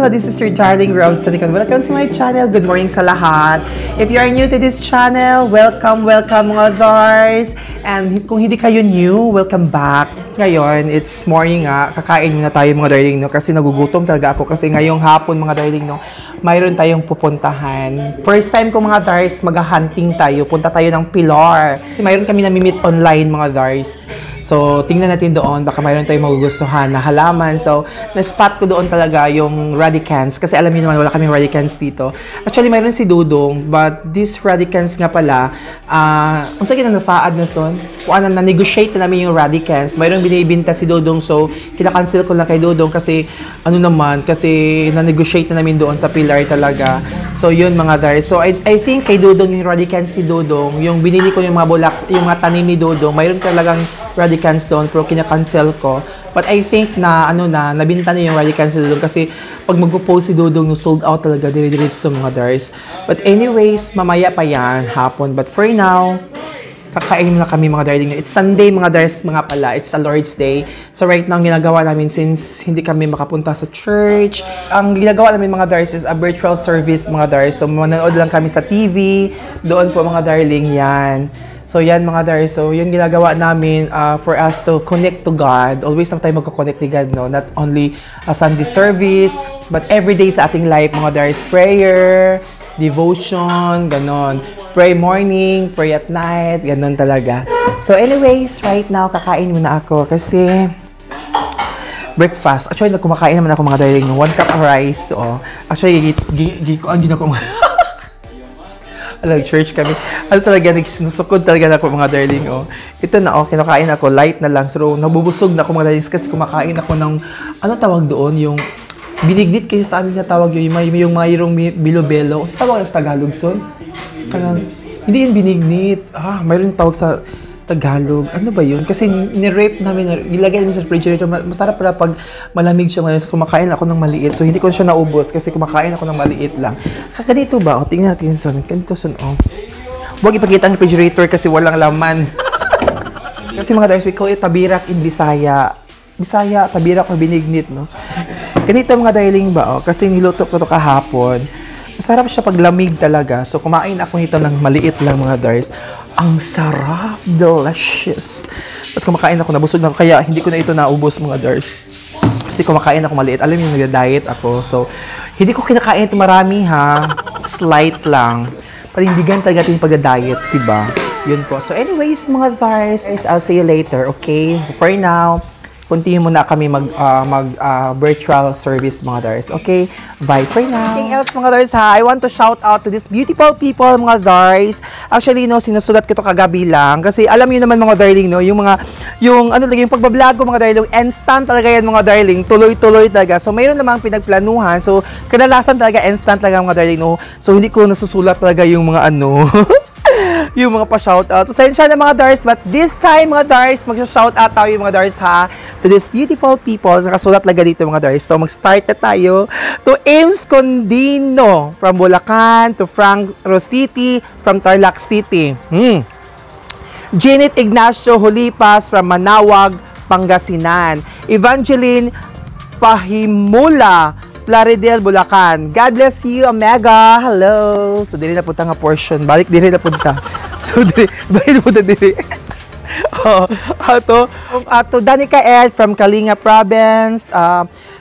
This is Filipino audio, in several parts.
Hello, this is your darling Rose. Welcome to my channel. Good morning sa lahat. If you are new to this channel, welcome, welcome mga Zars. And kung hindi kayo new, welcome back. Ngayon, it's morning nga. Kakain muna tayo mga darling, no? Kasi nagugutom talaga ako. Kasi ngayong hapon mga darling, no? Mayroon tayong pupuntahan. First time ko mga Zars, mag-hunting tayo. Punta tayo ng Pilar. Kasi mayroon kami na-meet online mga Zars. So, tingnan natin doon. Baka mayroon tayong magugustuhan na halaman. So, na-spot ko doon talaga yung Radicans. Kasi alam niyo naman, wala kaming Radicans dito. Actually, mayroon si Dudong. But, these Radicans nga pala, kung sa kinanasaad na son, kung ano, na-negotiate na namin yung Radicans. Mayroon binibinta si Dudong. So, kinakancel ko lang kay Dudong kasi, ano naman, kasi na-negotiate na namin doon sa Pilar talaga. So, yun mga guys. So, I think kay Dudong, yung Radicans si Dudong, yung binili ko yung mga bulak, yung mga tanim ni Dudong, mayroon talagang Radicans doon, pero kinakancel ko. But I think na, ano na, nabinta na yung Radicans si Dudong kasi pag mag-post si Dudong, sold out talaga, dire-diretso sa mga dars. But anyways, mamaya pa yan, hapon. But for now, kakain muna kami mga darling. It's Sunday mga dars mga pala. It's a Lord's Day. So right now, ang ginagawa namin since hindi kami makapunta sa church, ang ginagawa namin mga dars is a virtual service mga dars. So manonood lang kami sa TV. Doon po mga darling, yan. So, yan mga dars. So, yun ginagawa namin for us to connect to God. Always lang tayo magkoconnect ni God, no? Not only a Sunday service, but every day sa ating life, mga dars. Prayer, devotion, ganon. Pray morning, pray at night, ganon talaga. So, anyways, right now, kakain muna ako kasi breakfast. Actually, kumakain naman ako mga darling. 1 cup of rice. Oh. Actually, ginagawa ko. Alam, church kami. Ano talaga, sinusukod talaga ako mga darling, oh. Ito na, oh, kinakain ako, light na lang. So, nabubusog na ako mga darling kasi kumakain ako ng, ano tawag doon, yung binignit kasi sa amin na tawag yun, yung mayroong bilobelo. Kasi tawag sa Tagalog, son? Kanang, hindi yung binignit. Ah, mayroong tawag sa Tagalog. Ano ba yun? Kasi nirape namin, nilagay namin sa refrigerator. Masarap pala pag malamig siya ngayon. So, kumakain ako ng maliit. So, hindi ko siya naubos kasi kumakain ako ng maliit lang. Kaganito ba? O, tingnan natin son. Ganito son, o. Huwag ipakita ang refrigerator kasi walang laman. Kasi mga guys, we call it tabirak in Bisaya. Bisaya, tabirak o binignit, no? Ganito mga darling ba, o? Kasi niluto ko to kahapon. Masarap siya pag lamig talaga. So, kumain ako nito ng maliit lang mga dars. Ang sarap. Delicious. At kumakain ako. Nabusog na ako. Kaya, hindi ko na ito naubos mga dars. Kasi kumakain ako maliit. Alam niyo, nag-diet ako. So, hindi ko kinakain ito marami ha. Slight lang. Palindigan talaga ito yung pag-diet. Diba? Yun po. So, anyways mga dars. I'll see you later. Okay? For now, continue muna kami mag-virtual service, mga dars. Okay? Bye for now. Anything else, mga dars, ha? I want to shout out to these beautiful people, mga dars. Actually, no, sinusulat ko ito kagabi lang. Kasi alam niyo naman, mga darling, no, yung ano talaga, yung pagbablog ko, mga darling, instant talaga yan, mga darling. Tuloy-tuloy talaga. So, mayroon namang pinagplanuhan. So, kadalasan talaga, instant talaga, mga darling, no. So, hindi ko nasusulat talaga yung mga ano. Yung mga pa-shoutout. Pasensya na mga dars, but this time mga dars, mag-shoutout tayo yung mga dars ha, to these beautiful people. Nakasulat laga dito mga dars. So mag-start na tayo to Ames Condino from Bulacan, to Frank Rositi from Tarlac City. Janet Ignacio Holipas from Manawag, Pangasinan. Evangeline Pahimula, Laredel, Bulacan. God bless you, Omega. Hello. So, dili na punta nga portion. Balik, dili na punta. So, dili. Balik na punta, dili. Oh, to Danica Ed from Kalinga Province.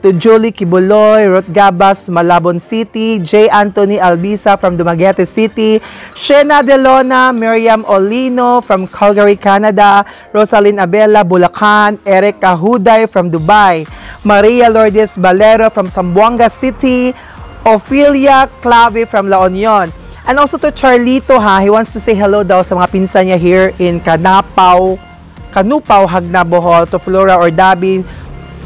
To Julie Kibuloy, Rotgabas, Malabon City. J. Anthony Albisa from Dumaguete City. Shena Delona, Miriam Olino from Calgary, Canada. Rosalyn Abela, Bulacan. Eric Kahuday from Dubai. Maria Lourdes Valero from Zamboanga City, Ophelia Clave from La Union. And also to Charlito ha, he wants to say hello daw sa mga pinsan niya here in Canupaw, Hagnabohol, to Flora Ordabi,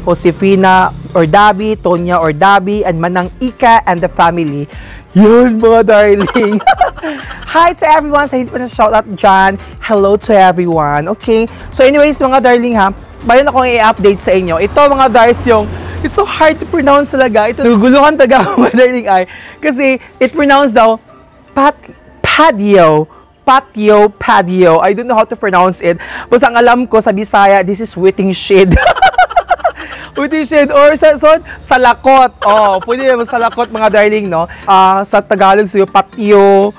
Josefina Ordabi, Tonya Ordabi, and Manang Ika and the family. Yun mga darling. Hi to everyone, sa hindi pa na shoutout dyan. Hello to everyone. Okay, so anyways mga darling ha, mayroon akong i-update sa inyo. Ito mga dars yung, it's so hard to pronounce talaga. Ito, naguguluhan taga mga darling ay. Kasi, it pronounced daw, patio. I don't know how to pronounce it. Basta ang alam ko sa Bisaya, this is witting shade. Puti shade or sa lakot. Oh, pwede naman sa lakot mga darling, no? Sa Tagalog suyo patio,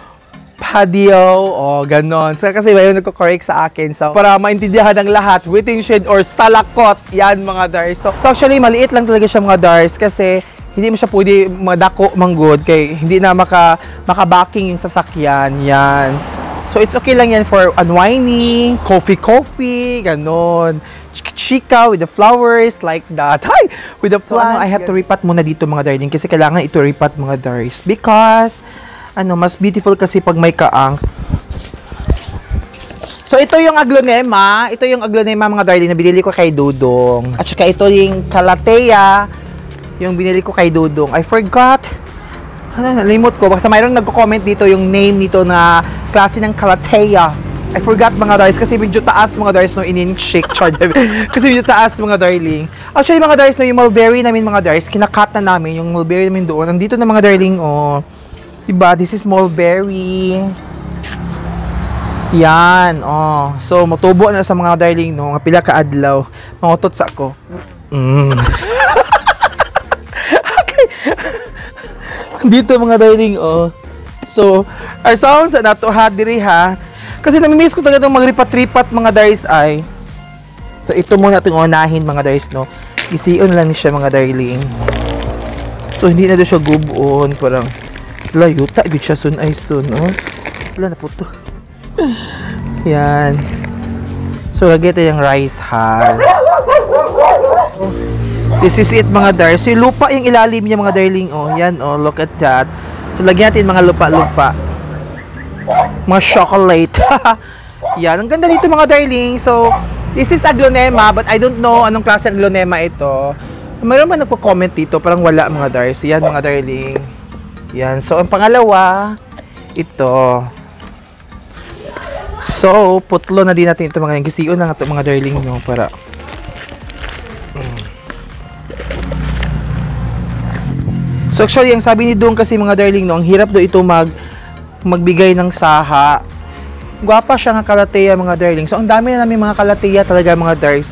padio, oh, ganon. So, kasi mayroon nagko-correct sa akin. So, para maintindihan ng lahat, within shade or sa lakot, yan mga darls. So, actually, maliit lang talaga siya mga darls kasi hindi mo siya pwede madako manggod kay hindi na makabacking yung sasakyan. Yan. So, it's okay lang yan for unwinding, coffee, ganon. Chika with the flowers like that. Hi! With the flowers. So, I have to repat muna dito mga darling kasi kailangan ito repat mga darls. Because, mas beautiful kasi pag may kaang. So, ito yung aglonema. Ito yung aglonema mga darling na binili ko kay Dudong. At saka ito yung kalatea. Yung binili ko kay Dudong. I forgot. Nalimot ko. Basta mayroong nagko-comment dito yung name nito na klase ng kalatea. I forgot mga darlings kasi medyo taas mga darlings no in-shake chart. Kasi medyo taas mga darling. Actually mga darlings no yung mulberry namin mga darlings. Kinakat na namin yung mulberry namin doon. Nandito na mga darling. Oh. Diba? This is mulberry. Yan. Oh. So matubo na sa mga darling no. Nga pila ka adlaw. Mangutot sa ako. Dito mga darling, oh. So, our sounds na to ha, diri ha. Kasi namimiss ko talaga itong magripat-ripat mga darlings ay. So, ito muna itong unahin mga darlings, no. Isiyon lang siya mga darling. So, hindi na doon siya guboon. Parang, layuta, good siya sun ay sun, oh. Wala na po to. Yan. So, lagay ito yung rice ha. This is it mga darlings. Yung lupa yung ilalim niya mga darling. Oh, yan oh, look at that. So lagyan natin mga lupa-lupa. Mga chocolate. Yan, ang ganda dito mga darling. So, this is aglonema but I don't know anong klase ng aglonema ito. Mayroon ba nagpo-comment dito? Parang wala mga darlings. Yan mga darling. Yan. So, ang pangalawa, ito. So, putlo na din natin ito mga darling. Gisiyon na ito mga darling no, para so actually, ang sabi ni Dong kasi mga darling, no, ang hirap do ito magbigay ng saha. Guwapa siya ng kalatea mga darling. So ang dami na namin mga kalatea talaga mga darlings.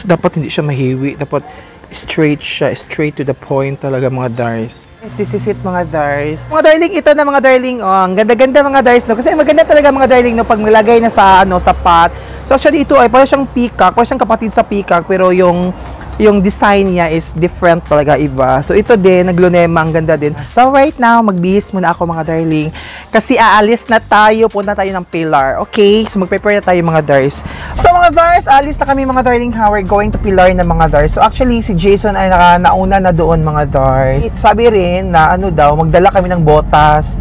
So dapat hindi siya mahiwi. Dapat straight siya. Straight to the point talaga mga darlings. This is it mga darlings. Mga darling, ito na mga darling. Oh, ang ganda-ganda mga darlings. No? Kasi maganda talaga mga darling no, pag nilagay na sa sa pot. So actually ito ay parang siyang peacock. Parang siyang kapatid sa peacock. Pero yung design niya is different talaga iba. So ito din, aglonema, ang ganda din. So right now, magbihis muna ako mga darling. Kasi aalis na tayo, punta tayo ng Pilar. Okay, so mag-prepare na tayo mga darlings. So mga darlings, aalis na kami mga darling ha. We're going to Pilar na mga darlings. So actually, si Jason ay nauna na doon mga darlings. Sabi rin na magdala kami ng botas.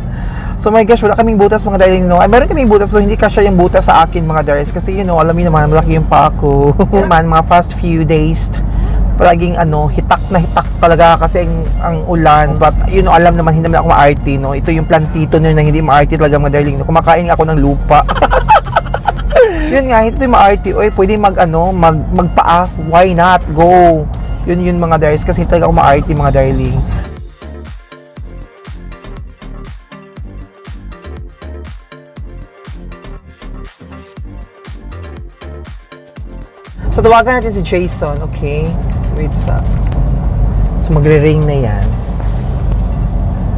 So my gosh, wala kaming butas mga darling, no? Ay, meron kaming butas pero hindi kasya yung butas sa akin mga darlings. Kasi alam niyo naman, malaki yung pa ako. Man, mga first few days, palaging hitak na hitak talaga kasi ang ulan. But alam naman, hindi naman ako maarte, no? Ito yung plantito na hindi maarte talaga mga darling, no? Kumakain ako ng lupa. Yun nga, hindi maarte. Oy, pwede magpaa. Why not? Go! Yun mga darlings, kasi hindi talaga ako maarte mga darling. So, tawagan natin si Jason, okay? Wait sa... So, magre-ring na yan.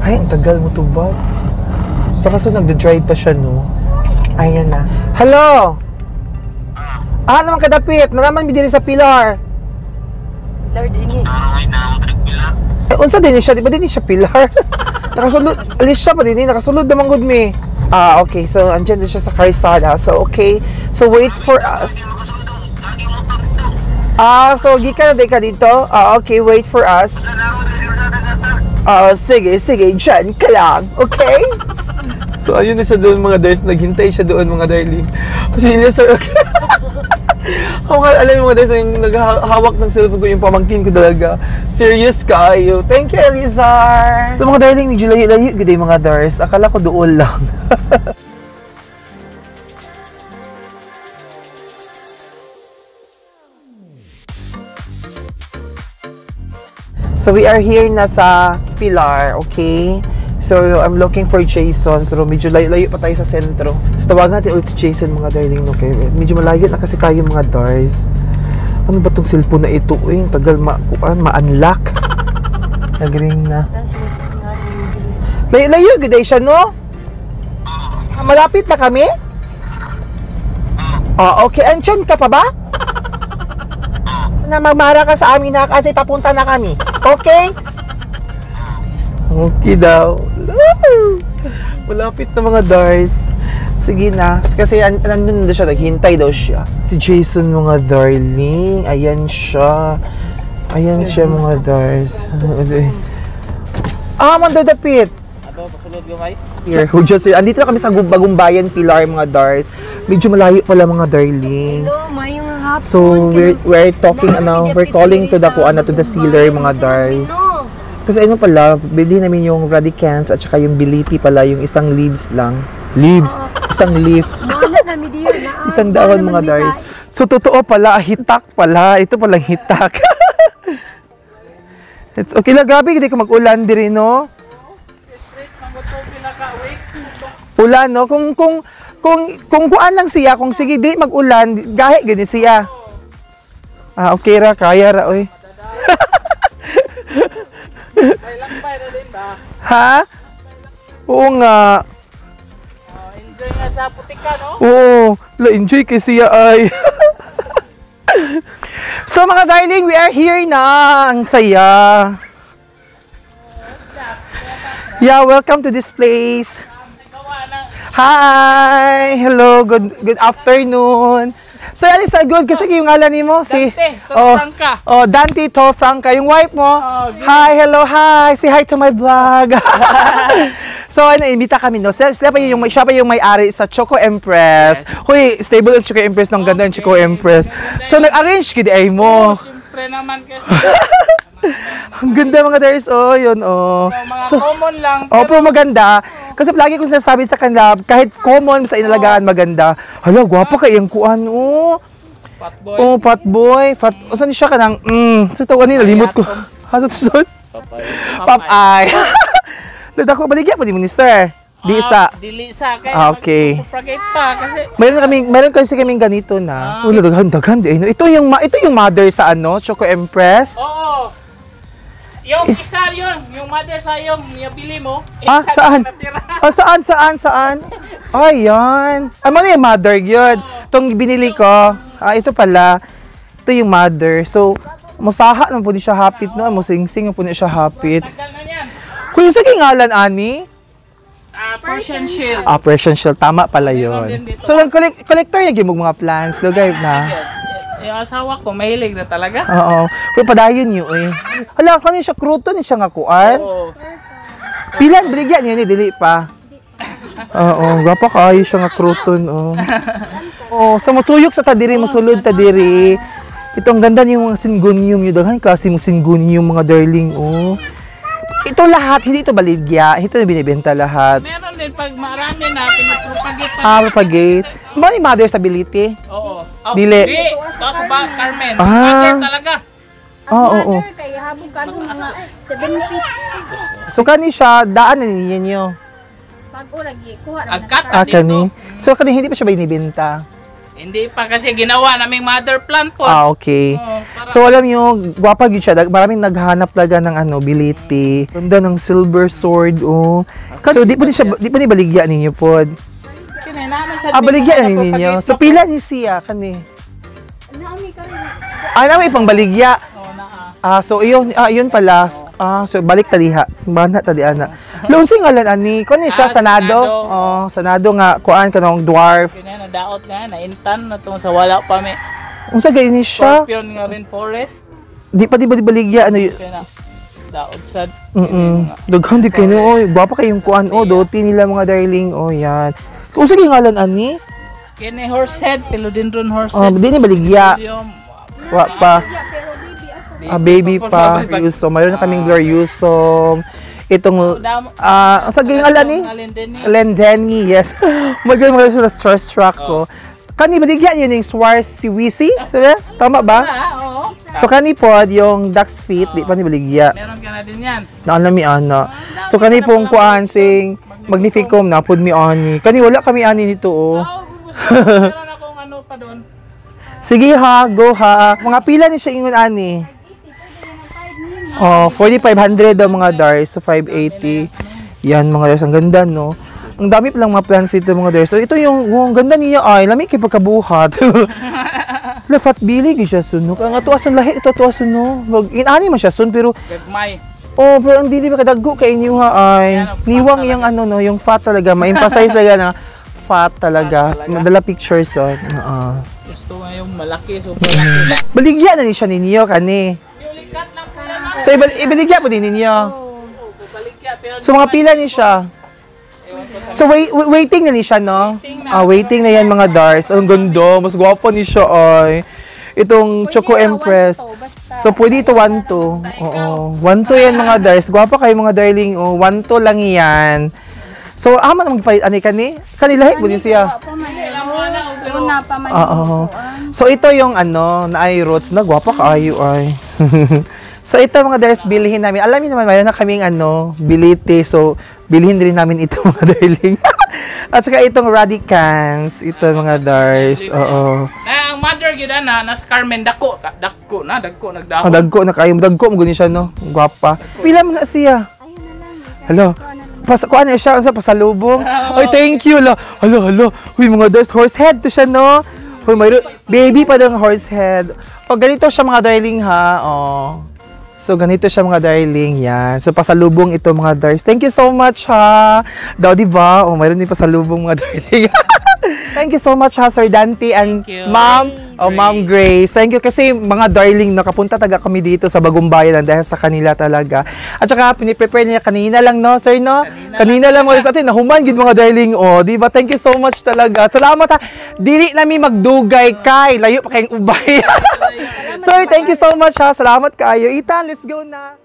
Ay, ang tagal mo to ba? So, kaso nagda-drive pa siya, no? Ayan na. Hello! Naman kadapit! Nalaman mi din sa Pilar! Pilar din eh. Ay, nakakadang Pilar. Eh, unsa din siya? Di ba din siya Pilar? Nakasulod. Alis siya pa din eh. Nakasulod naman good me. Okay. So, andyan din siya sa Karsada. So, okay. So, wait for us. So gikan na ka dito. Okay, wait for us. Sige, dyan ka lang. Okay? So, ayun na siya doon mga darlings. Naghintay siya doon mga darling. Kasi yun, sir, okay. Alam mo mga darlings, yung naghahawak ng cellphone ko, yung pamangkin ko talaga. Serious ka, ayo. Thank you, Elizar. So, mga darling, medyo layo-layo good day mga darlings. Akala ko doon lang. So, we are here na sa Pilar, okay? So, I'm looking for Jason, pero medyo layo-layo pa tayo sa sentro. So, tawagan natin ulit si Jason, mga darling, okay? Medyo malayo na kasi tayo, mga darlings. Ano ba tong cellphone na ito? Uy, tagal ma-unlock. Nagring na. Layo-layo, good day siya, no? Malapit na kami? Oh, okay. Andiyan ka pa ba? Na magmara ka sa amin na kasi papunta na kami. Okay? Okay daw. Malapit na mga Dars. Sige na. Kasi nandun daw siya. Naghintay daw siya. Si Jason mga darling. Ayan siya. Ayan siya mga Dars. Ah, mando dapit. Aba, basulod yung ay? Here, andito na kami sa Bagumbayan, Pilar, mga Dars. Medyo malayo pala mga darling. So, we're talking, ano, we're calling to the, ano, to the sealer, mga Dars. Kasi ano pala, bili namin yung Radicans at saka yung Billietiae pala, yung isang leaves lang. Leaves? Isang leaf. Isang dahon, mga Dars. So, totoo pala, hitak pala. Ito palang hitak. It's okay lang, grabe, hindi ko mag-ulan din, no? Ulan, no? Kung kuan lang siya, kung sige di mag-ulan, gahe gani siya. Ah, okay ra, kaya ra oy. Ha? Oo nga. Enjoy na sa putika, no? Oo, la enjoy kay siya ay. So mga darling, we are here na. Ang saya. Yeah, welcome to this place. Hi! Hello! Good afternoon! So, yan isa good kasi yung ngalan mo si... Dante, to Franca. Oh, Dante, to Franca. Yung wife mo. Oh, hi! Hello! Hi! Say hi to my vlog! So, naimita kami, no? Siya pa yung may-ari sa Choco Empress. Huy, stable yung Choco Empress. Nang ganda yung Choco Empress. So, nag-arrange kid ay mo. Siyempre naman kasi... Ang ganda mga Dars, oh, yun, oh. So, mga common lang. Opo, maganda. Kasi lagi kong sinasabi sa kanila, kahit common sa inalagaan, maganda. Hala, guwapo ka, yung kuan, oh. Fatboy. Oh, fatboy. O, saan siya ka nang, sa tawa nila, limot ko. Ha, sa tusun? Papay. Dako, baligyan mo ni Minister. Di isa. Dili isa. Okay. Meron kasi kaming ganito na. Ulo, daghan, di. Ito yung mother sa ano, Choco Empress. Oo. Yung isa yun. Yung mother sa yung nabili mo. Ah, saan? Ah, saan? Ayan. Ano na yung mother yun? Itong binili ko. Ah, ito pala. Ito yung mother. So, musaha na po di siya hapit. Musingsing na po di siya hapit. Kung isa kingalan, Ani? Persian Shield. Ah, Persian Shield. Tama pala yun. So, yung collector niya yung mga plants. Dugay na. Yung asawa ko, mahilig na talaga. Oo. Pero padayon yun eh. Hala, kanin siya, Croton siya nga kuan. Oo. Pilan, biligyan yun eh. Dili pa. Oo. Gapa kayo siya nga Croton. Oo. So, matuyok sa tadiri, masulod tadiri. Ito, ang ganda niyo mga Syngonium. Yung daghan klase mo Syngonium, mga darling. Oo. Ito lahat, hindi ito baligya. Ito na binibenta lahat. Meron din pag marami na, pinapropagate. Ah, propagate. Ba ni Mother Stability? Oo. Dili. Hindi. Tapos ba, Carmen? Mother talaga. Oo. Kaya habog ka ng mga 70. So, kani siya, daan na ninyo. Pag-uragi, kuha na. Ah, kani. So, kani hindi pa siya binibenta. Hindi pa kasi ginawa naming mother plant po. Ah, okay. So, alam nyo, guwapa yun siya. Maraming naghanap talaga ng ano, Billietiae. Ganda ng silver sword, oh. So, di po ni baligya ninyo po. Ah, baligya ninyo. So, pila ni siya, kani? Naami ka rin. Ah, naami pang baligya. Oo, naa. Ah, so, yun pala. Ah, so, balik taliha. Bana taliana. Loonsing ngalan, Ani. Kani siya, sanado. Oh, sanado nga. Kuan ka ng dwarf. Daot nga, naintan na itong sa wala pa may... Unsa gayon siya? Scorpion nga rin forest. Di ba baligya, ano yun? Okay na. Daot sad. Daghan, di kayo na, oh. Gwapa kayong kuan, oh. Doti nila mga darling, oh, yan. Unsa gayon ngalan, Ani? Kene Horsehead, Philodendron Horsehead. Oh, di ni baligya. Wa pa. Ah, baby pa. Gloriosum. Mayroon na kaming gloriosum. Itong, sa gayong alani? Lendeni, yes. Magaling na starstruck ko. Kani, baligyan yun yung Swarsiwisi? Tama ba? Oo. So, kani po, yung duck's feet, di pa ni baligyan. Meron ka na din yan. Naanamian na. So, kani pong kuansing, magnificum, napod mi ani. Kani, wala kami ani nito, oh. Meron akong ano pa doon. Sige ha, go ha. Mga pila ni siya ingon ani. Oh, 4,500 daw mga dars. So 580. Yan mga dars, ang ganda no. Ang dami pa lang mga plants ito mga dars. So ito yung oh, ang ganda niya ay lami kay pagkabuhat. Lafat bili gi siya sunok. Ang atuas ang lahi ito atuas sunok. Wag inani man siya sun pero gagmay. Oh, pero ang dili ba kadaggo kay niyo ha ay niwang yung ano no, yung fat talaga, ma-emphasize talaga na fat talaga. Madala pictures oh. Gusto nga yung malaki, super laki. Baligya na ni siya ninyo kani. Yulikat ng kalamang. So ibaligya po din ninyo. So mga pila ni siya. So waiting na ni siya no. Waiting na yan mga dars. Ang ganda, mas gwapo ni siya ay. Itong Choco Empress. So, pwede ito 1-2. Oo. 1-2 yan mga dars. Guwapa kayo mga darling. 1-2 lang yan. So, aman ang magpalit. Ano kani? Kanilahi po din siya. Oo. So, ito yung ano, na ay roots na. Guwapa kayo ay. So, ito mga dars, bilihin namin. Alam niyo naman, mayroon na kaming ano, Billietiae. So, bilihin din namin ito mga darling. At saka itong Radicans. Ito mga dars. Oo. Mother gyud ana nas Carmen dagko nagdahon. Dagko na kayo, dagko mo guni siya no. Gwapa. Pila man na siya. Hello. Pas ko ana siya sa pasalubong. Oy, thank you lo. Hello, hello. Uy, mga dars, horsehead to siya no. Hoy, may baby pa dang horsehead. O ganito siya mga darling ha. Oh. So ganito siya mga darling yan. So pasalubong ito mga dars. Thank you so much ha. Daw di ba? Oh, mayroon din pasalubong mga darling. Thank you so much ha, Sir Dante and Ma'am o Ma'am Grace. Thank you kasi mga darling nakapunta taga kami dito sa Bagumbayan dahil sa kanila talaga. At saka piniprepare niya kanina lang no, sir no? Kanina lang mo sa atin nahuman gid mga darling oh, di ba? Thank you so much talaga. Salamat ha. Dili nami magdugay kay layo pa kayong ubay. Sir, thank you so much ha. Salamat kayo. Ethan, let's go na.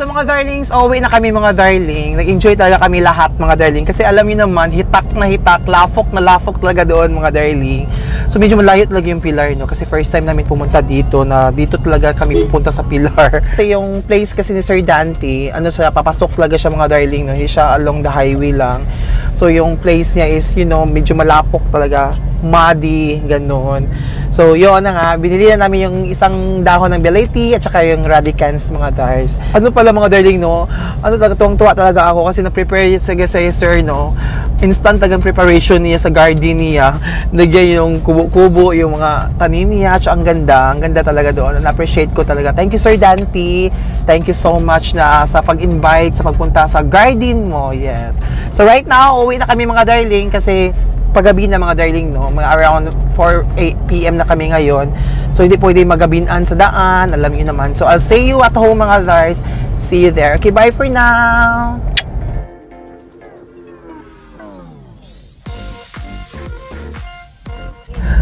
So mga darlings, away na kami mga darling. Nag-enjoy talaga kami lahat mga darling. Kasi alam niyo naman, hitak na hitak, lafok talaga doon mga darling. So medyo malayo talaga yung Pilar no. Kasi first time namin pumunta dito na dito talaga kami pupunta sa Pilar. Kasi yung place kasi ni Sir Dante, ano siya, papasok talaga siya mga darling no. Hindi siya along the highway lang. So yung place niya is, you know, medyo malapok talaga. Muddy, ganoon. So yun na nga, binili na namin yung isang dahon ng Billietiae at saka yung Radicans mga dars. Ano pala mga darling no, ano talaga tuwang-tuwa talaga ako kasi na-prepare sa sir no, instant talagang preparation niya sa garden niya, nagyan yung kubo-kubo, yung mga tanim niya at ang ganda talaga doon, na-appreciate ko talaga, thank you Sir Dante, thank you so much na sa pag-invite, sa pagpunta sa garden mo, yes. So right now, uwi na kami mga darling kasi paggabi na mga darling no, mga around 4 PM na kami ngayon. So hindi pwede magabinan sa daan, alam niyo naman. So I'll see you at home mga dars. See you there. Okay, bye for now.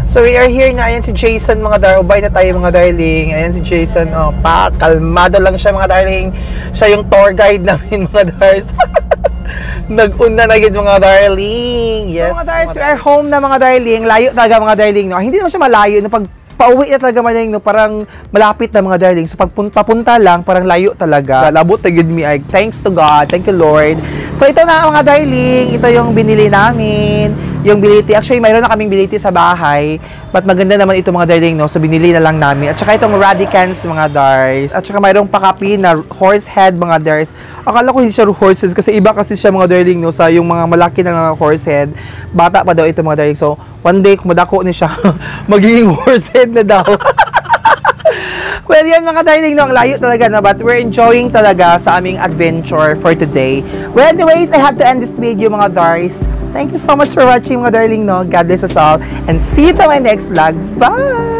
So we are here na, ayan si Jason mga dar, ubay na tayo mga darling. Ayan si Jason, oh, kalmado lang siya mga darling. Siya yung tour guide namin mga dars. Nag-una na gid mga darling. Yes. So, mga dars, we are home na mga darling. Layo talaga mga darling no. Hindi naman siya malayo no, pag pauwi na talaga mga darling no, parang malapit na mga darling. So pagpunta lang, parang layo talaga. Labot na gid mi ay. Thanks to God. Thank you Lord. So ito na mga darling, ito yung binili namin. Yung Billietiae, actually mayroon na kaming Billietiae sa bahay. But maganda naman ito mga darling no. So binili na lang namin. At saka itong Radicans mga dars. At saka mayroong pakapi na horsehead mga dars. Akala ko hindi siya horses kasi iba kasi siya mga darling no. Sa yung mga malaki na horsehead. Bata pa daw ito mga darling. So one day kung madako na siya, magiging horsehead na daw. Well, yan mga darling, no, ang layo talaga na, but we're enjoying talaga sa aming adventure for today. Well, anyways, I have to end this video mga dars. Thank you so much for watching mga darling, no. God bless us all and see you to my next vlog. Bye!